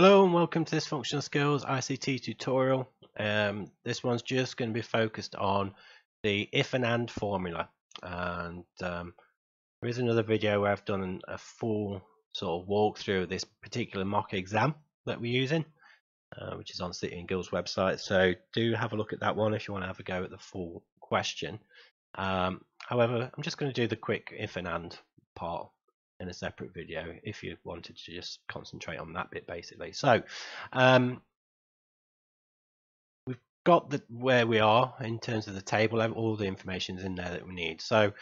Hello and welcome to this Functional Skills ICT tutorial. This one's just going to be focused on the if and and formula, and there is another video where I've done a full sort of walkthrough of this particular mock exam that we're using, which is on City and Guilds website, so do have a look at that one if you want to have a go at the full question. However, I'm just going to do the quick if and and part in a separate video if you wanted to just concentrate on that bit basically. So we've got where we are in terms of the table. All the information's in there that we need. So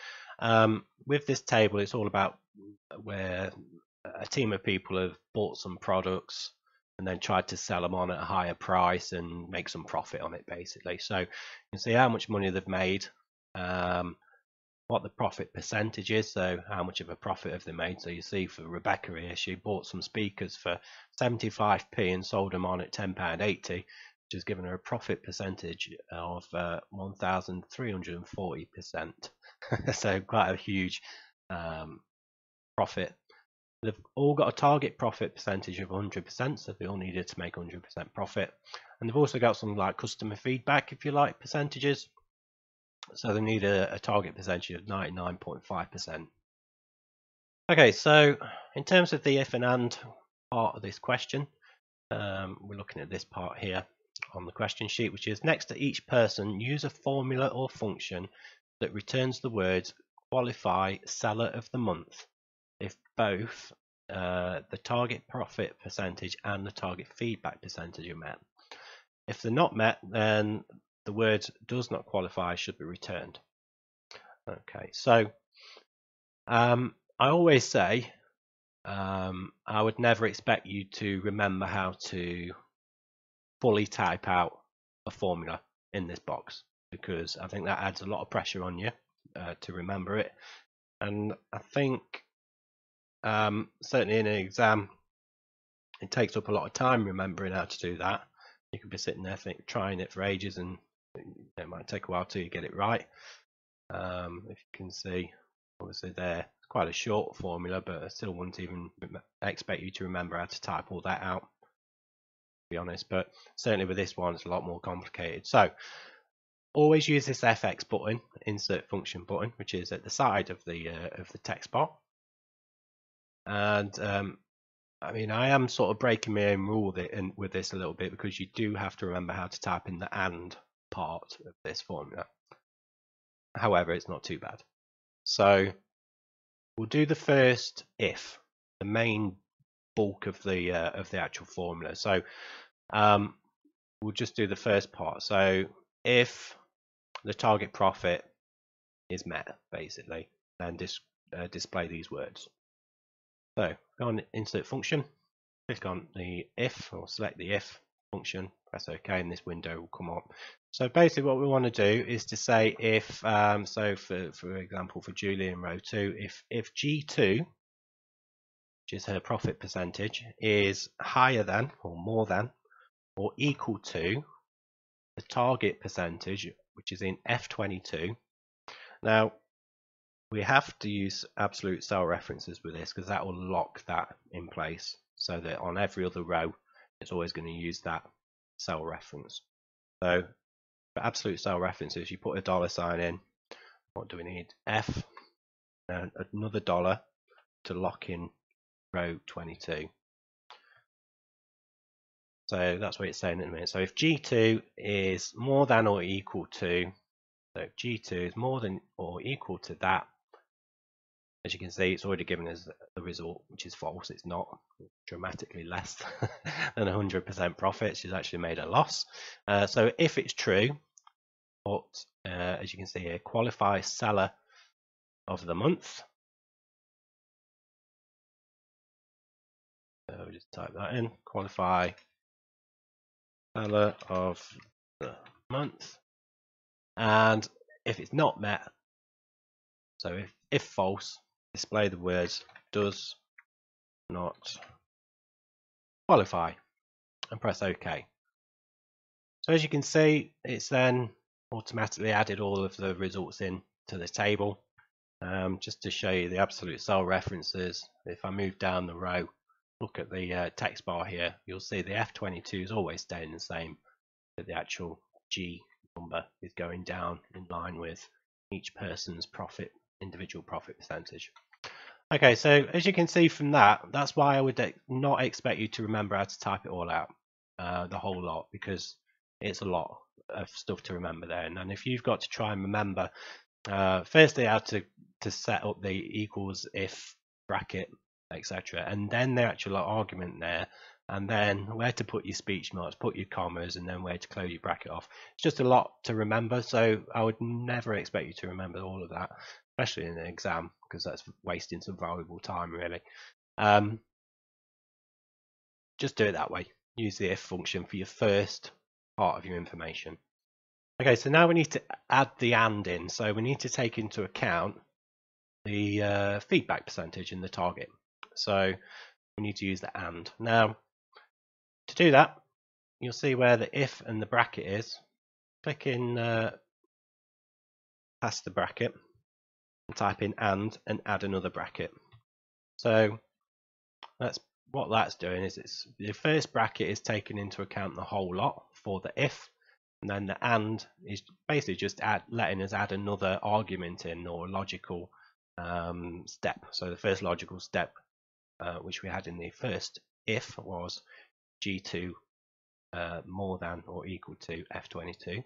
with this table, it's all about where a team of people have bought some products and then tried to sell them on at a higher price and make some profit on it basically. So you can see how much money they've made, what the profit percentage is, so how much of a profit have they made. So you see for Rebecca here, she bought some speakers for 75p and sold them on at £10.80, which has given her a profit percentage of 1,340%. So quite a huge profit. They've all got a target profit percentage of 100%, so they all needed to make 100% profit. And they've also got some like customer feedback, if you like, percentages. So they need a target percentage of 99.5%. Okay, so in terms of the if and and part of this question, we're looking at this part here on the question sheet, which is next to each person, use a formula or function that returns the words qualify seller of the month if both the target profit percentage and the target feedback percentage are met. If they're not met, then the words does not qualify should be returned. Okay, so I always say I would never expect you to remember how to fully type out a formula in this box, because I think that adds a lot of pressure on you to remember it. And I think certainly in an exam, it takes up a lot of time remembering how to do that. You could be sitting there trying it for ages, and it might take a while till you get it right. If you can see, obviously there, it's quite a short formula, but I still wouldn't even expect you to remember how to type all that out, to be honest. But certainly with this one, it's a lot more complicated. So always use this FX button, insert function button, which is at the side of the text bar. And I mean, I am sort of breaking my own rule with this a little bit, because you do have to remember how to type in the and part of this formula. However, it's not too bad. So we'll do the first if, the main bulk of the actual formula. So we'll just do the first part. So if the target profit is met, basically, then display these words. So go on insert function, click on the if, or select the if function, press OK, and this window will come up. So basically what we want to do is to say if, so for example for Julie in row 2, if G2, which is her profit percentage, is higher than or more than or equal to the target percentage, which is in F22. Now, we have to use absolute cell references with this, because that will lock that in place, so that on every other row it's always going to use that cell reference. So for absolute cell references, you put a dollar sign in. What do we need? F, and another dollar to lock in row 22. So that's what it's saying in a minute. So if G2 is more than or equal to, so if G2 is more than or equal to that, as you can see, it's already given us the result, which is false. It's not dramatically less than 100% profit. She's actually made a loss. So if it's true, but as you can see here, qualify seller of the month. So we'll just type that in, qualify seller of the month. And if it's not met, so if false, display the words does not qualify and press OK. So as you can see, it's then automatically added all of the results in to the table. Just to show you the absolute cell references, if I move down the row look at the text bar here, you'll see the F22 is always staying the same, but the actual G number is going down in line with each person's profit, individual profit percentage. Okay, so as you can see from that, that's why I would not expect you to remember how to type it all out, the whole lot, because it's a lot of stuff to remember there. And if you've got to try and remember, firstly, how to set up the equals, if, bracket, etc., and then the actual argument there, and then where to put your speech marks, put your commas, and then where to close your bracket off. It's just a lot to remember, so I would never expect you to remember all of that, especially in an exam, because that's wasting some valuable time, really. Just do it that way. Use the if function for your first part of your information. Okay, so now we need to add the and in. So we need to take into account the feedback percentage and the target. So we need to use the and. Now, to do that, you'll see where the if and the bracket is. Click in past the bracket and type in and add another bracket. So that's what that's doing, is it's the first bracket is taking into account the whole lot for the if, and then the and is basically just letting us add another argument in, or a logical step. So the first logical step which we had in the first if was G2 more than or equal to F22.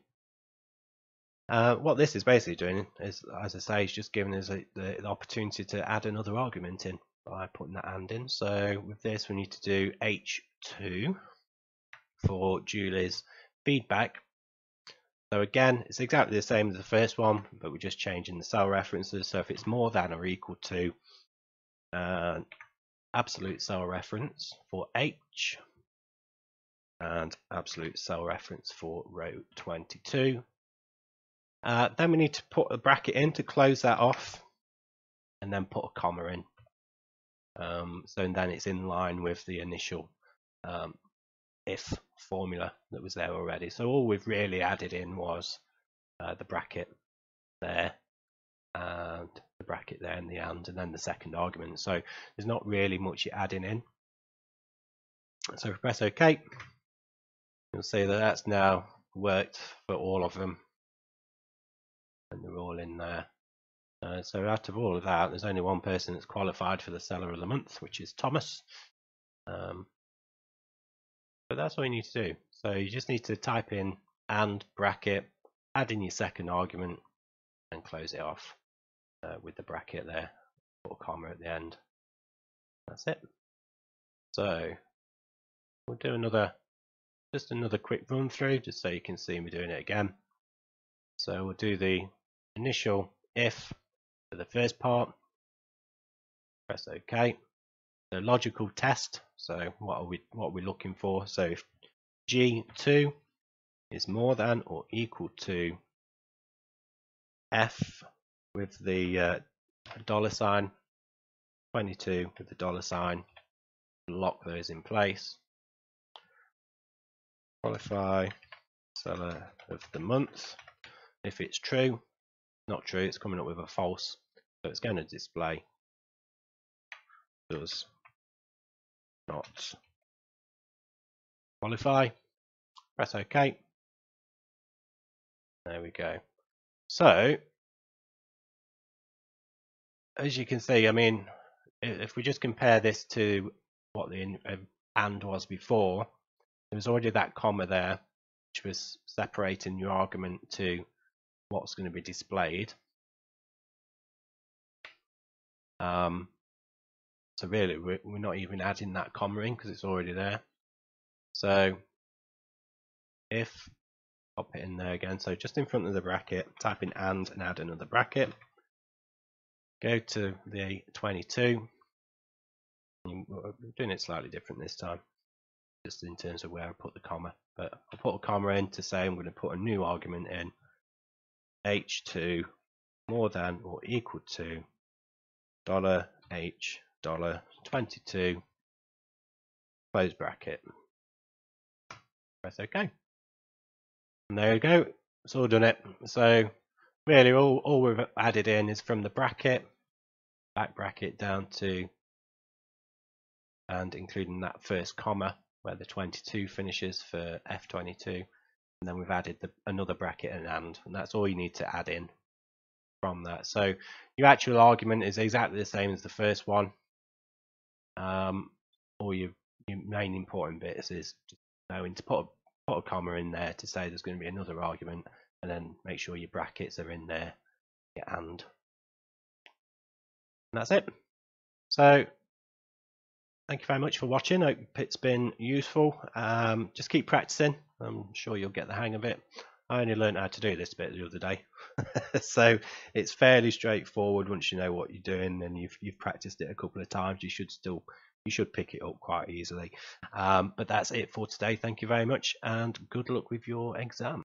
What this is basically doing is, as I say, it's just giving us the opportunity to add another argument in by putting that and in. So with this, we need to do H2 for Julie's feedback. So again, it's exactly the same as the first one, but we're just changing the cell references. So if it's more than or equal to absolute cell reference for H and absolute cell reference for row 22. Then we need to put a bracket in to close that off, and then put a comma in. So then it's in line with the initial if formula that was there already. So all we've really added in was the bracket there and the bracket there and the and then the second argument. So there's not really much you're adding in. So if we press OK, you'll see that that's now worked for all of them, and they're all in there. So out of all of that, there's only one person that's qualified for the seller of the month, which is Thomas. But that's all you need to do. So you just need to type in and bracket, add in your second argument, and close it off with the bracket there, put a comma at the end. That's it. So we'll do just another quick run through, just so you can see me doing it again. So we'll do the initial if for the first part, press OK. The logical test, so what are we looking for? So if G2 is more than or equal to F with the dollar sign, 22 with the dollar sign, lock those in place, qualify seller of the month. If it's true, not true, it's coming up with a false, so it's going to display does not qualify. Press OK. There we go. So as you can see, I mean, if we just compare this to what the and was before, there was already that comma there, which was separating your argument to what's going to be displayed. So really, we're not even adding that comma in because it's already there. So if, pop it in there again. So just in front of the bracket, type in and add another bracket. Go to the 22. We're doing it slightly different this time, just in terms of where I put the comma. But I'll put a comma in to say I'm going to put a new argument in. H2 more than or equal to $H $22, close bracket, press OK, and there we go. It's all done it. So really all we've added in is from the bracket, back bracket down to and including that first comma where the 22 finishes for F22, and then we've added another bracket and that's all you need to add in from that. So your actual argument is exactly the same as the first one. All your main important bits is just knowing to put a comma in there to say there's going to be another argument, and then make sure your brackets are in there, your and. And that's it. So thank you very much for watching. I hope it's been useful. Just keep practicing. I'm sure you'll get the hang of it. I only learned how to do this bit the other day. So it's fairly straightforward. Once you know what you're doing and you've practiced it a couple of times, you should pick it up quite easily. But that's it for today. Thank you very much and good luck with your exam.